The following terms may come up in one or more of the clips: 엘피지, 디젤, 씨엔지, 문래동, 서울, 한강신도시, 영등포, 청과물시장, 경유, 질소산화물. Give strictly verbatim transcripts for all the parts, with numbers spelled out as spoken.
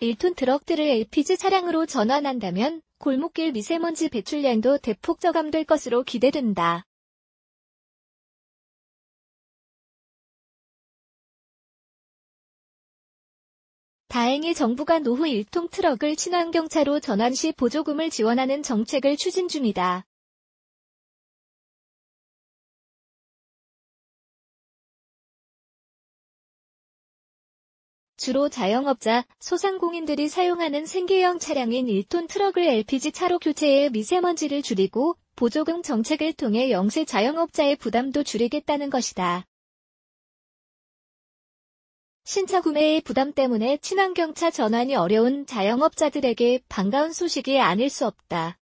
일 톤 트럭들을 엘피지 차량으로 전환한다면 골목길 미세먼지 배출량도 대폭 저감될 것으로 기대된다. 다행히 정부가 노후 일 톤 트럭을 친환경차로 전환 시 보조금을 지원하는 정책을 추진 중이다. 주로 자영업자, 소상공인들이 사용하는 생계형 차량인 일 톤 트럭을 엘피지 차로 교체해 미세먼지를 줄이고 보조금 정책을 통해 영세 자영업자의 부담도 줄이겠다는 것이다. 신차 구매의 부담 때문에 친환경차 전환이 어려운 자영업자들에게 반가운 소식이 아닐 수 없다.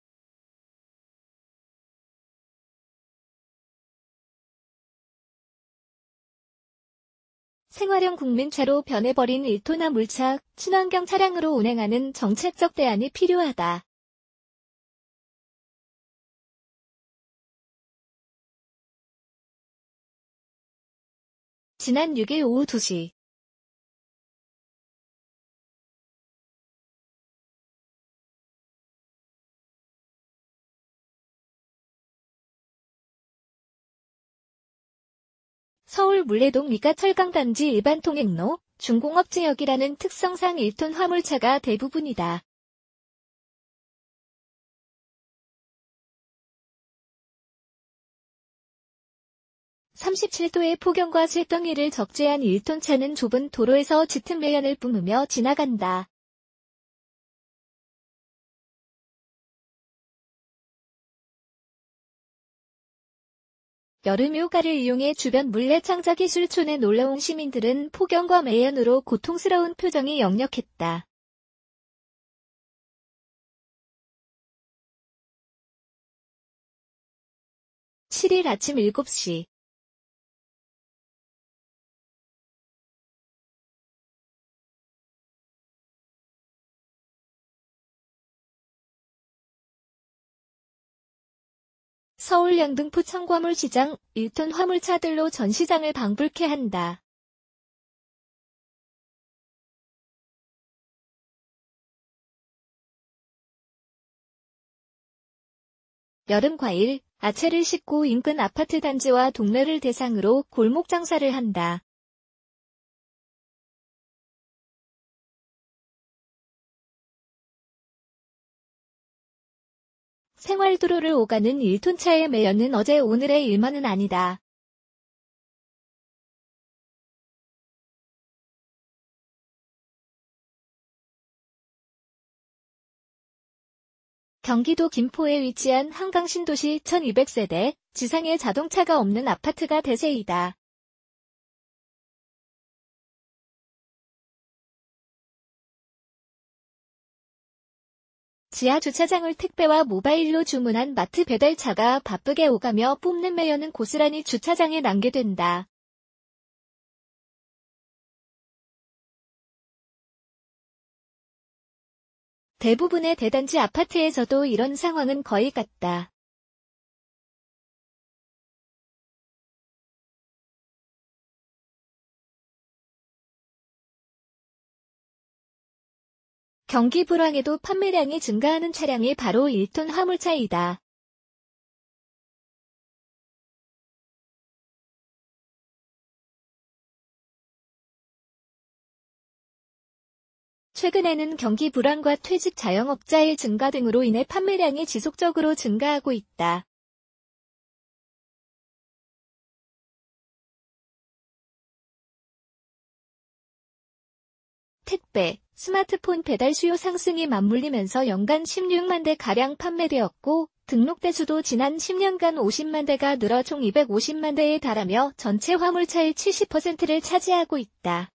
생활형 국민차로 변해버린 일 톤 화물차, 친환경 차량으로 운행하는 정책적 대안이 필요하다. 지난 육 일 오후 두 시 서울 물레동 위가 철강단지 일반 통행로, 중공업 지역이라는 특성상 일 톤 화물차가 대부분이다. 삼십칠 도의 폭염과 실덩이를 적재한 일 톤 차는 좁은 도로에서 짙은 매연을 뿜으며 지나간다. 여름 휴가를 이용해 주변 물레창작기술촌에 놀러온 시민들은 폭염과 매연으로 고통스러운 표정이 역력했다. 칠 일 아침 일곱 시 서울 영등포 청과물시장, 일 톤 화물차들로 전시장을 방불케 한다. 여름 과일, 아채를 싣고 인근 아파트 단지와 동네를 대상으로 골목 장사를 한다. 생활도로를 오가는 일 톤 차의 매연은 어제 오늘의 일만은 아니다. 경기도 김포에 위치한 한강신도시 천이백 세대, 지상에 자동차가 없는 아파트가 대세이다. 지하 주차장을 택배와 모바일로 주문한 마트 배달차가 바쁘게 오가며 뿜는 매연은 고스란히 주차장에 남게 된다. 대부분의 대단지 아파트에서도 이런 상황은 거의 같다. 경기 불황에도 판매량이 증가하는 차량이 바로 일 톤 화물차이다. 최근에는 경기 불황과 퇴직 자영업자의 증가 등으로 인해 판매량이 지속적으로 증가하고 있다. 택배, 스마트폰 배달 수요 상승이 맞물리면서 연간 십육만 대가량 판매되었고, 등록대수도 지난 십 년간 오십만 대가 늘어 총 이백오십만 대에 달하며 전체 화물차의 칠십 퍼센트를 차지하고 있다.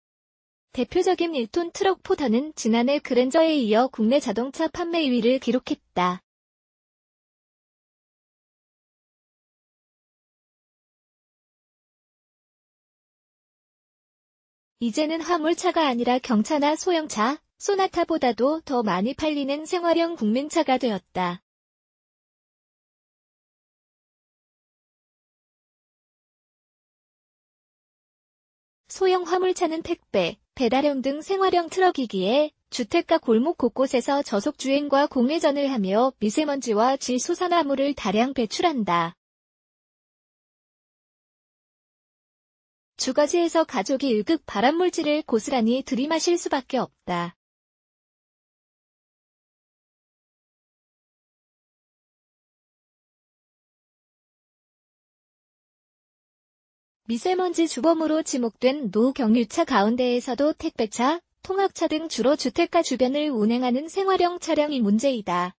대표적인 일 톤 트럭 포터는 지난해 그랜저에 이어 국내 자동차 판매 일 위를 기록했다. 이제는 화물차가 아니라 경차나 소형차, 소나타보다도 더 많이 팔리는 생활형 국민차가 되었다. 소형 화물차는 택배, 배달용 등 생활형 트럭이기에 주택가 골목 곳곳에서 저속주행과 공회전을 하며 미세먼지와 질소산화물을 다량 배출한다. 주거지에서 가족이 일급 발암물질을 고스란히 들이마실 수밖에 없다. 미세먼지 주범으로 지목된 노경유차 가운데에서도 택배차, 통학차 등 주로 주택가 주변을 운행하는 생활형 차량이 문제이다.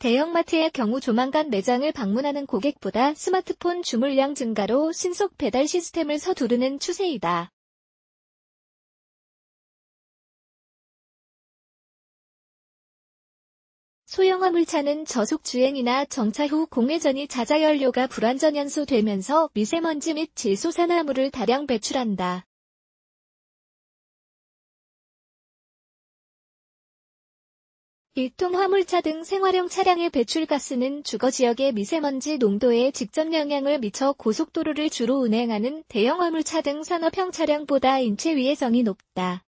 대형마트의 경우 조만간 매장을 방문하는 고객보다 스마트폰 주문량 증가로 신속 배달 시스템을 서두르는 추세이다. 소형 화물차는 저속주행이나 정차 후 공회전이 자자연료가 불완전 연소되면서 미세먼지 및 질소산화물을 다량 배출한다. 일통 화물차 등 생활형 차량의 배출가스는 주거지역의 미세먼지 농도에 직접 영향을 미쳐 고속도로를 주로 운행하는 대형 화물차 등 산업형 차량보다 인체 위해성이 높다.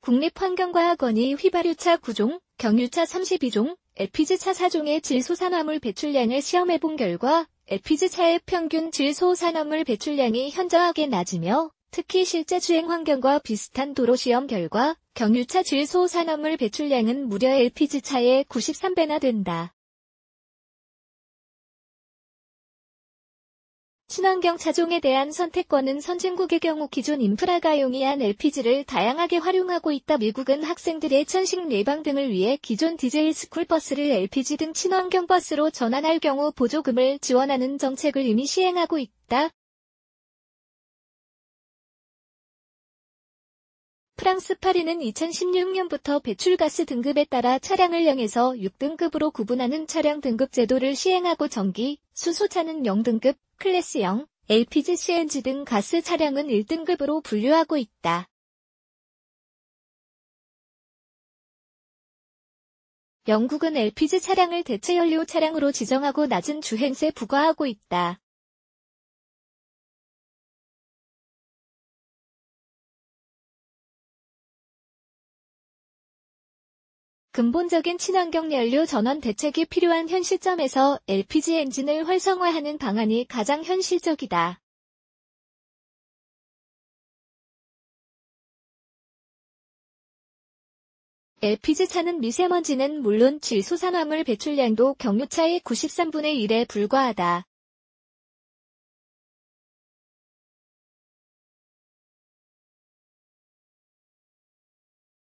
국립환경과학원이 휘발유차 구종, 경유차 삼십이종, 엘피지차 사종의 질소산화물 배출량을 시험해본 결과 엘피지차의 평균 질소산화물 배출량이 현저하게 낮으며 특히 실제 주행 환경과 비슷한 도로 시험 결과 경유차 질소산화물 배출량은 무려 엘피지차의 구십삼배나 된다. 친환경 차종에 대한 선택권은 선진국의 경우 기존 인프라가 용이한 엘피지를 다양하게 활용하고 있다. 미국은 학생들의 천식 예방 등을 위해 기존 디젤 스쿨버스를 엘피지 등 친환경 버스로 전환할 경우 보조금을 지원하는 정책을 이미 시행하고 있다. 프랑스 파리는 이천십육년부터 배출가스 등급에 따라 차량을 영에서 육등급으로 구분하는 차량 등급 제도를 시행하고 전기, 수소차는 영등급, 클래스 영, 엘피지, 씨엔지 등 가스 차량은 일등급으로 분류하고 있다. 영국은 엘피지 차량을 대체연료 차량으로 지정하고 낮은 주행세 부과하고 있다. 근본적인 친환경 연료 전원 대책이 필요한 현 시점에서 엘피지 엔진을 활성화하는 방안이 가장 현실적이다. 엘피지 차는 미세먼지는 물론 질소산화물 배출량도 경유차의 구십삼분의 일에 불과하다.